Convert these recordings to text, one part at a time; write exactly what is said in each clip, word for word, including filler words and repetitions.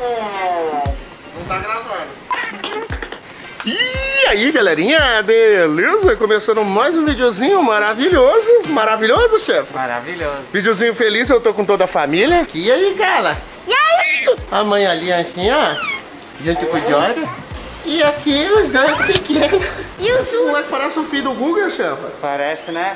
Não tá gravando. E aí, galerinha, beleza? Começando mais um videozinho maravilhoso. Maravilhoso, chefe? Maravilhoso. Videozinho feliz, eu tô com toda a família. E aí, gala? E aí? A mãe ali, assim, ó. Gente com o Jordan. E aqui os dois pequenos. E os dois parecem o filho do Google, chefa. Parece, né?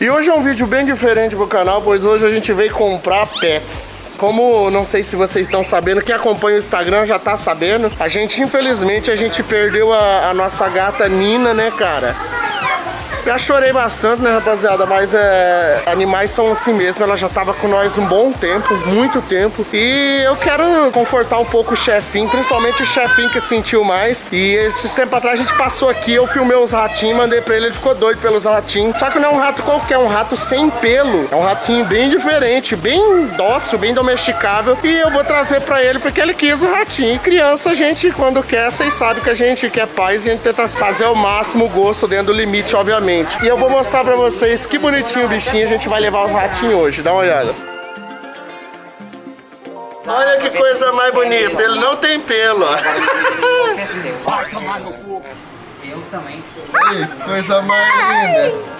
E hoje é um vídeo bem diferente pro canal, pois hoje a gente veio comprar pets. Como não sei se vocês estão sabendo, quem acompanha o Instagram já tá sabendo. A gente, infelizmente, a gente perdeu a, a nossa gata Nina, né, cara? Já chorei bastante, né, rapaziada? Mas é, animais são assim mesmo. Ela já tava com nós um bom tempo, muito tempo. E eu quero confortar um pouco o chefinho, principalmente o chefinho que sentiu mais. E esses tempos atrás a gente passou aqui, eu filmei uns ratinhos, mandei pra ele, ele ficou doido pelos ratinhos. Só que não é um rato qualquer, é um rato sem pelo. É um ratinho bem diferente, bem dócil, bem domesticável. E eu vou trazer pra ele porque ele quis o ratinho. E criança, a gente, quando quer, vocês sabem que a gente quer paz, a gente tenta fazer o máximo gosto dentro do limite, obviamente. E eu vou mostrar pra vocês que bonitinho o bichinho. A gente vai levar os ratinhos hoje, dá uma olhada. Olha que coisa mais bonita, ele não tem pelo, ó. Vai tomar no cu. Eu também sou. Coisa mais linda.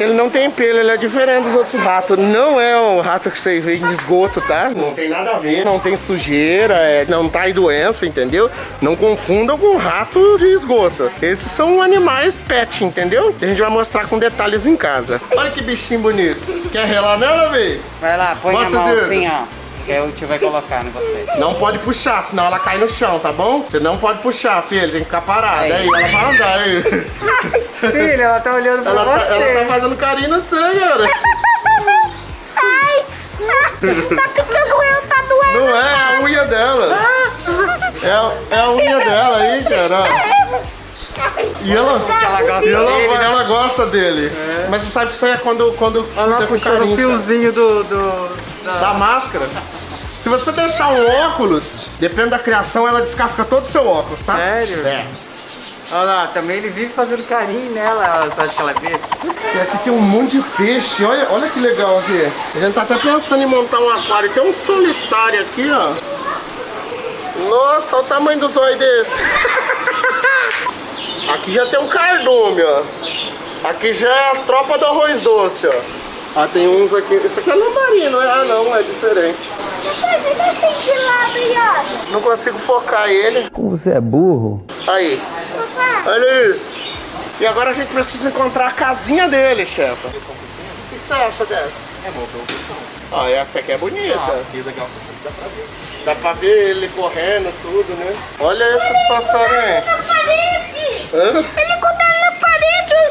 Ele não tem pelo, ele é diferente dos outros ratos. Não é um rato que você vê em esgoto, tá? Não tem nada a ver, não tem sujeira, é, não tá em doença, entendeu? Não confundam com rato de esgoto. Esses são animais pet, entendeu? A gente vai mostrar com detalhes em casa. Olha que bichinho bonito. Quer relar nela, véi? Vai lá, põe a mão assim, ó. Que a gente vai colocar em você. Não pode puxar, senão ela cai no chão, tá bom? Você não pode puxar, filho, tem que ficar parada. Aí, aí ela vai andar, aí. Filha, ela tá olhando pra ela você. Tá, ela tá fazendo carinho no seu, cara. Ai, tá picando eu, tá doendo. Não é, é a unha dela. É, é a unha dela aí, cara. E ela, ela gosta e ela, dele, ela né? gosta dele. É. Mas você sabe que isso aí é quando, quando ela cuida com carinho. O fiozinho do, do, da... da máscara. Se você deixar um óculos, dependendo da criação, ela descasca todo o seu óculos, tá? Sério? É. Olha lá, também ele vive fazendo carinho nela, sabe que ela vê? E aqui tem um monte de peixe, olha, olha que legal aqui. A gente tá até pensando em montar um aquário. Tem um solitário aqui, ó. Nossa, olha o tamanho do zóio desse. Aqui já tem um cardume, ó. Aqui já é a tropa do arroz doce, ó. Ah, tem uns aqui. Isso aqui é lambari, não é? Ah, não, é diferente. Não consigo focar ele. Como você é burro. Aí. Olha isso. E agora a gente precisa encontrar a casinha dele, chefa. O que você acha dessa? É boa, boa. Ó, essa aqui é bonita. Ah, aqui legal. Dá pra ver. Dá pra ver ele correndo, tudo, né? Olha esses passarinhos. Hã? Ele contando na parede, o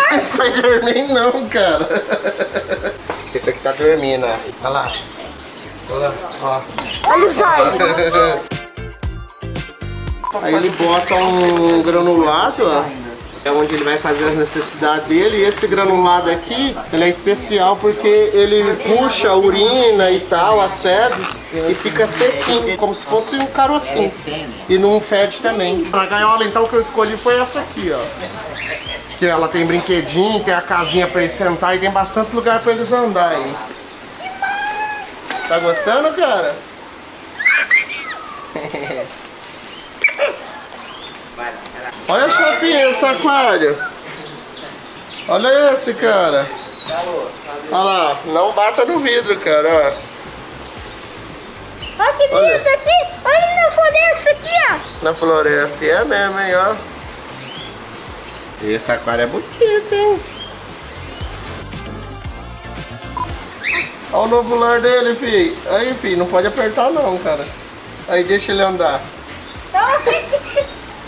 Spider-Man. Ah, Spider-Man não, cara. Esse aqui tá dormindo, ó. Olha lá. Olha lá, ó. Olha o zóio. Aí ele bota um granulado, ó. É onde ele vai fazer as necessidades dele. E esse granulado aqui, ele é especial porque ele puxa a urina e tal, as fezes, e fica sequinho, como se fosse um carocinho. E não fede também. Pra gaiola, então, que eu escolhi foi essa aqui, ó. Que ela tem brinquedinho, tem a casinha pra ele sentar e tem bastante lugar pra eles andarem. Tá gostando, cara? Olha o chefinho, esse aquário. Olha esse, cara. Olha lá, não bata no vidro, cara. Olha que bonito aqui. Olha na floresta aqui, ó. Na floresta, é mesmo, hein, ó. Esse aquário é bonito, hein. Olha o novo lar dele, filho. Aí, filho, não pode apertar não, cara. Aí deixa ele andar.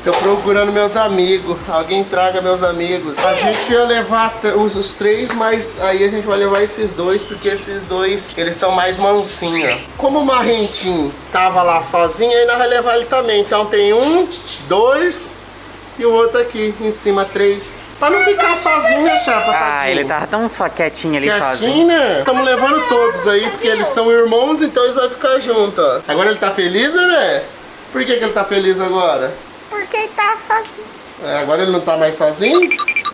Tô procurando meus amigos, alguém traga meus amigos. A gente ia levar os, os três, mas aí a gente vai levar esses dois, porque esses dois, eles estão mais mansinhos. Como o Marrentinho tava lá sozinho, aí nós vamos levar ele também. Então tem um, dois e o outro aqui em cima, três. Pra não ficar sozinho, né, chefa? Ah, tadinho. Ele tava tão só quietinho ali quietinho, sozinho. Quietinho, né? Estamos levando todos aí, porque eles são irmãos, então eles vão ficar juntos, ó. Agora ele tá feliz, bebê? Por que que ele tá feliz agora? Porque ele tá sozinho. É, agora ele não tá mais sozinho?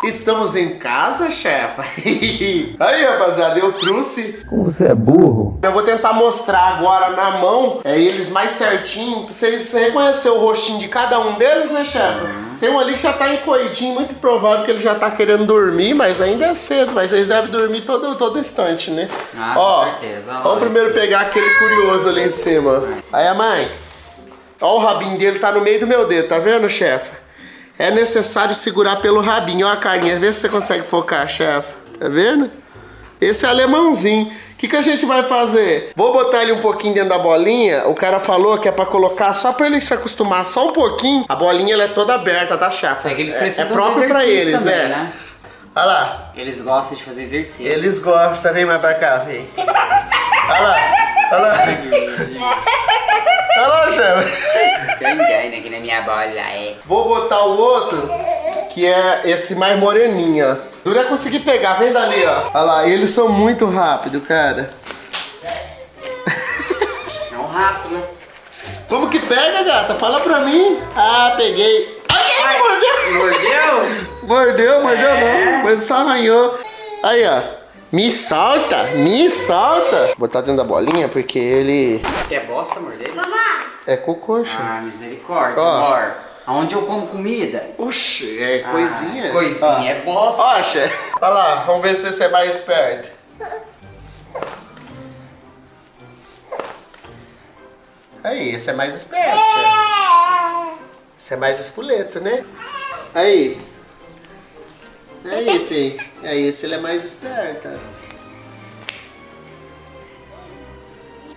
Estamos em casa, chefa? Aí, rapaziada, eu trouxe... Como você é burro? Eu vou tentar mostrar agora na mão, é, eles mais certinho, pra vocês reconhecerem o rostinho de cada um deles, né, chefa? Uhum. Tem um ali que já tá encoidinho, muito provável que ele já tá querendo dormir, mas ainda é cedo, mas eles devem dormir todo, todo instante, né? Ah, ó, com certeza. Ó, vamos primeiro pegar aquele curioso ali em cima. Aí, a mãe. Ó, o rabinho dele tá no meio do meu dedo, tá vendo, chefa? É necessário segurar pelo rabinho. Ó a carinha, vê se você consegue focar, chefe. Tá vendo? Esse é alemãozinho. O que, que a gente vai fazer? Vou botar ele um pouquinho dentro da bolinha. O cara falou que é pra colocar só pra ele se acostumar só um pouquinho. A bolinha ela é toda aberta, tá, chefe? É que eles precisam de exercício também, né? É próprio pra eles, né? Olha lá. Eles gostam de fazer exercício. Eles gostam. Vem mais pra cá, vem. Olha lá. Olha lá. Olha lá, chefe. Tô andando aqui na minha bola, é. Vou botar o outro, que é esse mais moreninho, ó. Dura conseguir pegar, vem dali, ó. Olha lá, eles são muito rápidos, cara. É um rato, né? Como que pega, gata? Fala pra mim. Ah, peguei. Ai, ai, mordeu. Mordeu? Mordeu, mordeu é. Não. Mas só arranhou. Aí, ó. Me solta, me solta. Vou botar dentro da bolinha porque ele... Que é bosta, morder? É cocô, chefe. Ah, misericórdia, amor. Aonde eu como comida? Oxe, é ah, coisinha. Coisinha, ó. É bosta. Ó, chefe. Olha lá, vamos ver se você é mais esperto. Aí, esse é mais esperto, chefe. Esse é mais espoleto, né? Aí. Aí, filho. Aí, esse ele é mais esperto.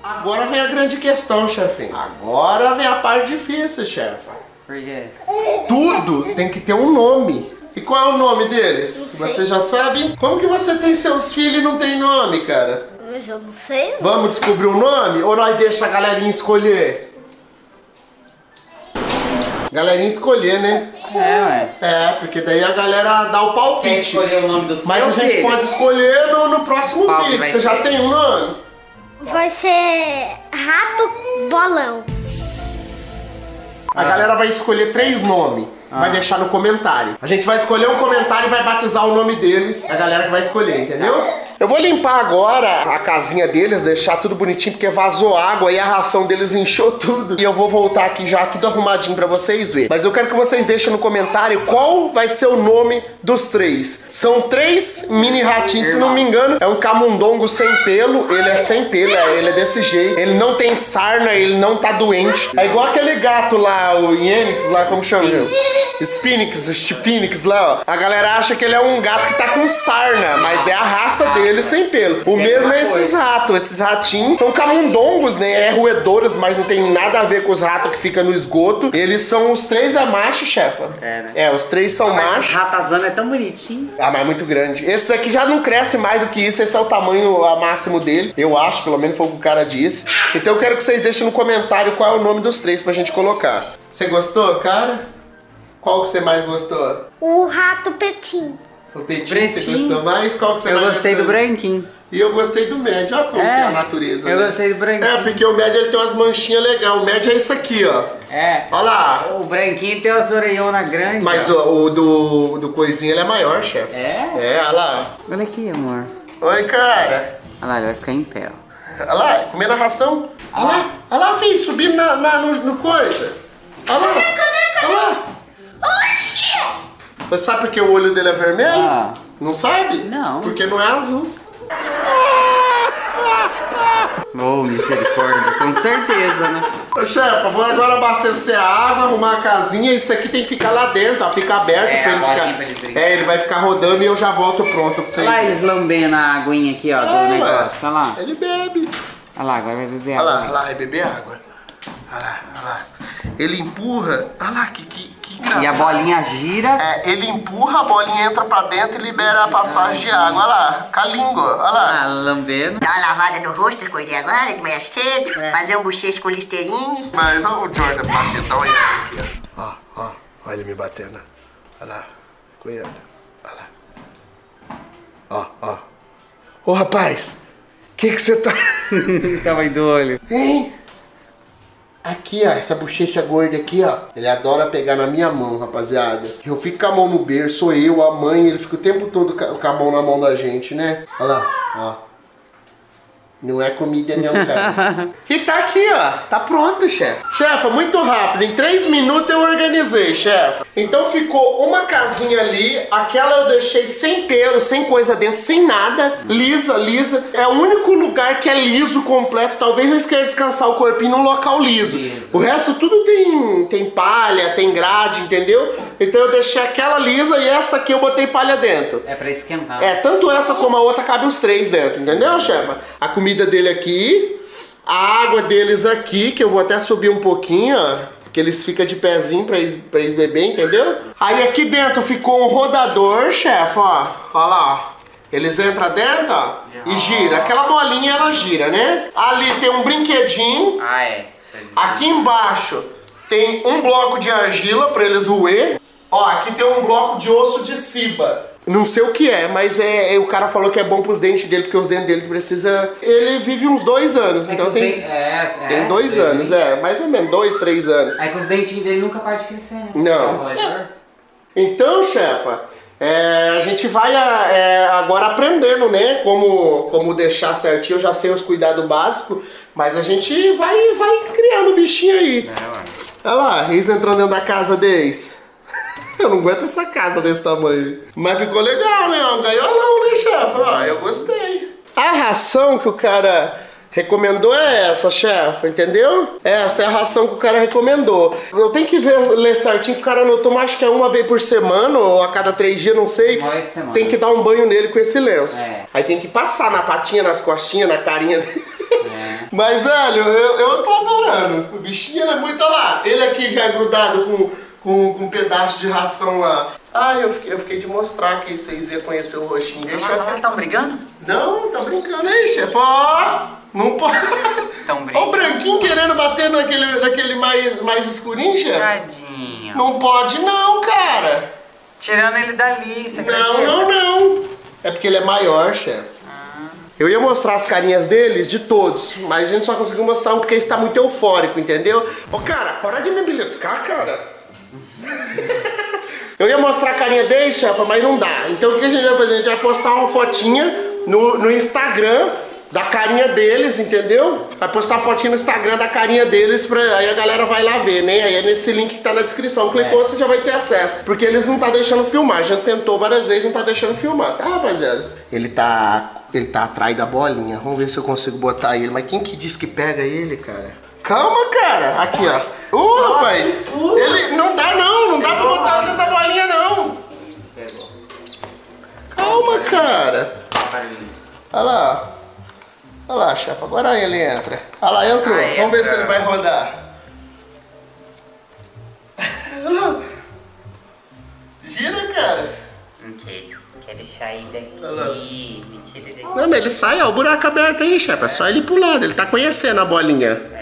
Agora vem a grande questão, chefinho. Agora vem a parte difícil, chefe. Por quê? Tudo tem que ter um nome. E qual é o nome deles? Você já sabe? Como que você tem seus filhos e não tem nome, cara? Eu já não sei. Vamos descobrir o nome? Ou nós deixa a galerinha escolher? Galerinha escolher, né? É, ué. É, porque daí a galera dá o palpite. Quem escolher o nome do seu Mas a gente filho? Pode escolher no, no próximo vídeo. Você já ser. Tem um nome? Vai ser Rato Bolão. A ah. galera vai escolher três nomes. Ah. Vai deixar no comentário. A gente vai escolher um comentário e vai batizar o nome deles. A galera que vai escolher, entendeu? Eu vou limpar agora a casinha deles, deixar tudo bonitinho, porque vazou água e a ração deles inchou tudo. E eu vou voltar aqui já tudo arrumadinho pra vocês verem. Mas eu quero que vocês deixem no comentário qual vai ser o nome dos três. São três mini ratinhos, se não me engano. É um camundongo sem pelo. Ele é sem pelo, ele é desse jeito. Ele não tem sarna, ele não tá doente. É igual aquele gato lá, o Yenix lá, como chama isso? Spinix, os Chefinhos lá, ó. A galera acha que ele é um gato que tá com sarna, mas é a raça dele sem pelo. O mesmo é esses ratos, esses ratinhos. São camundongos, né? É roedouros, mas não tem nada a ver com os ratos que ficam no esgoto. Eles são os três é macho, chefa. É, né? É, os três são machos. O ratazana é tão bonitinho. Ah, mas é muito grande. Esse aqui já não cresce mais do que isso. Esse é o tamanho a máximo dele. Eu acho, pelo menos foi o que o cara disse. Então eu quero que vocês deixem no comentário qual é o nome dos três pra gente colocar. Você gostou, cara? Qual que você mais gostou? O rato Petinho. O Petinho você gostou mais? Qual que você eu mais gostou? Eu gostei do branquinho. E eu gostei do médio, olha como é, que é a natureza. Eu né? gostei do branquinho. É, porque o médio ele tem umas manchinhas legais. O médio é isso aqui, ó. É. Olha lá. O branquinho tem umas orelhonas grandes. Mas ó. o, o do, do coisinho ele é maior, chefe. É? É, olha lá. Olha aqui, amor. Oi, cara. Olha lá, ele vai ficar em pé. Olha lá, comendo a ração. Olha lá, olha lá, filho, subindo na, na, no, no coisa. Olha lá. Olha lá. Oxi! Você sabe por que o olho dele é vermelho? Ah. Não sabe? Não. Porque não é azul. Oh, misericórdia, com certeza, né? Ô, chefa, vou agora abastecer a água, arrumar a casinha. Isso aqui tem que ficar lá dentro, ó. Fica aberto é, pra ele ficar. Pra ele é, ele vai ficar rodando e eu já volto pronto pra vocês. Olha lá eles lambendo a aguinha aqui, ó, é, do negócio. Olha lá. Ele bebe. Olha lá, agora vai beber água. Olha lá, olha lá, vai beber água. Olha lá, olha lá. Ele empurra. Olha lá, que. que... E a bolinha gira. É, ele empurra, a bolinha entra pra dentro e libera a passagem de água. Olha lá, com a língua, olha lá. Ah, lambendo. Dá uma lavada no rosto, acordei agora, de manhã cedo. É. Fazer um bochecho com Listerine. Mas olha o Jordan batendo, dá uma olhada aqui, ó. Ó, ó, olha ele me batendo. Olha lá, coiando. Olha lá. Ó, ó. Ô, rapaz, o que que você tá... Tava aí do olho. Hein? Aqui, ó, essa bochecha gorda aqui, ó. Ele adora pegar na minha mão, rapaziada. Eu fico com a mão no berço, sou eu, a mãe. Ele fica o tempo todo com a mão na mão da gente, né? Olha lá, ó. Não é comida não, cara. E tá aqui, ó. Tá pronto, chefe. Chefa, muito rápido. Em três minutos eu organizei, chefa. Então ficou uma casinha ali. Aquela eu deixei sem pelo, sem coisa dentro, sem nada. Lisa, lisa. É o único lugar que é liso completo. Talvez eles queiram descansar o corpinho num local liso. Isso. O resto tudo tem, tem palha, tem grade, entendeu? Então eu deixei aquela lisa e essa aqui eu botei palha dentro. É pra esquentar. É, tanto essa como a outra cabe os três dentro, entendeu, chefa? A comida comida dele aqui, a água deles aqui, que eu vou até subir um pouquinho, ó, porque eles ficam de pezinho pra eles, pra eles beber, entendeu? Aí aqui dentro ficou um rodador, chefe, ó, ó lá, ó. Eles entram dentro, ó, e gira, aquela bolinha ela gira, né? Ali tem um brinquedinho, ah, é. Aqui embaixo tem um bloco de argila pra eles roer, ó, aqui tem um bloco de osso de ciba. Não sei o que é, mas é, é, o cara falou que é bom pros dentes dele, porque os dentes dele precisa... Ele vive uns dois anos, é então tem... De... É, é, tem dois, dois anos, é, mais ou menos, dois, três anos. É que os dentinhos dele nunca param de crescer, né? Não. É. Então, chefa, é, a gente vai é, agora aprendendo, né, como, como deixar certinho. Eu já sei os cuidados básicos, mas a gente vai, vai criando o bichinho aí. É, olha lá, eles entrando dentro da casa deles. Eu não aguento essa casa desse tamanho. Mas ficou legal, né? Um gaiolão, né, chefe? Ah, eu gostei. A ração que o cara recomendou é essa, chefe, entendeu? Essa é a ração que o cara recomendou. Eu tenho que ver, ler certinho que o cara anotou, mas acho que é uma vez por semana ou a cada três dias, não sei. Tem que dar um banho nele com esse lenço. É. Aí tem que passar na patinha, nas costinhas, na carinha dele. É. Mas, velho, eu, eu tô adorando. O bichinho, ele é muito, olha lá. Ele aqui já é grudado com... Com, com um pedaço de ração lá. Ah, eu fiquei, eu fiquei de mostrar que vocês iam conhecer o roxinho. Deixa eu... Eles estão brigando? Não, estão brincando aí, chefe. Ó, não pode. Estão brincando. Ó, o branquinho querendo bater naquele, naquele mais, mais escurinho, chefe. Tadinho. Não pode não, cara. Tirando ele dali, você acredita? Não, não, não. É porque ele é maior, chefe. Eu ia mostrar as carinhas deles, de todos, mas a gente só conseguiu mostrar um porque está muito eufórico, entendeu? Ô, cara, para de me beliscar, cara. Eu ia mostrar a carinha dele, chefa, mas não dá. Então o que a gente vai fazer? A gente vai postar uma fotinha no, no Instagram da carinha deles, entendeu? Vai postar a fotinha no Instagram da carinha deles, pra, aí a galera vai lá ver, né? Aí é nesse link que tá na descrição. Clicou, é. Você já vai ter acesso. Porque eles não tá deixando filmar. A gente tentou várias vezes, não tá deixando filmar, tá, rapaziada? Ele tá, ele tá atrás da bolinha. Vamos ver se eu consigo botar ele. Mas quem que diz que pega ele, cara? Calma, cara. Aqui, ó. Uh, nossa, rapaz. Uh. Ele não dá, não. Não dá pra botar dentro da bolinha, não. Pegou. Calma, cara. Olha lá. Olha lá, chefe. Agora ele entra. Olha lá, entrou. Ai, vamos ver entra. Se ele vai rodar. Olha lá. Gira, cara. Ok. Quero sair daqui. Mentira, daqui. Não, mas ele sai, ó. O buraco aberto aí, chefe. É só ele pro lado. Ele tá conhecendo a bolinha.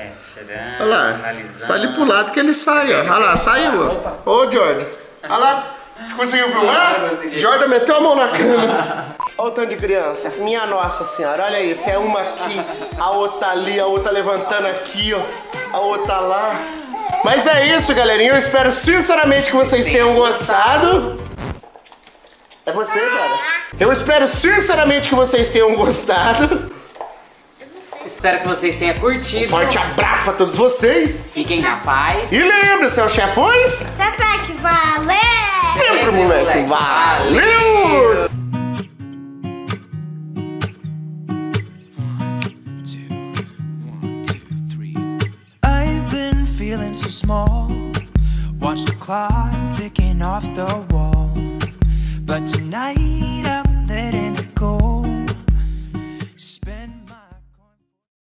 Olha lá, só ele pro lado que ele sai, ó. Olha lá, saiu. Ô, oh, Jordan. Olha lá, conseguiu filmar? Jordan meteu a mão na cama. Olha o tanto de criança. Minha nossa senhora, olha isso. É uma aqui, a outra ali, a outra levantando aqui, ó. A outra lá. Mas é isso, galerinha. Eu espero sinceramente que vocês tenham gostado. É você, cara. Eu espero sinceramente que vocês tenham gostado. Espero que vocês tenham curtido. Um forte abraço pra todos vocês. Fiquem na paz. E lembre-se, seus chefões. Sempre que valeu. Sempre, Sempre moleque, moleque, valeu. valeu. I've been feeling so small. Watch the clock ticking off the wall.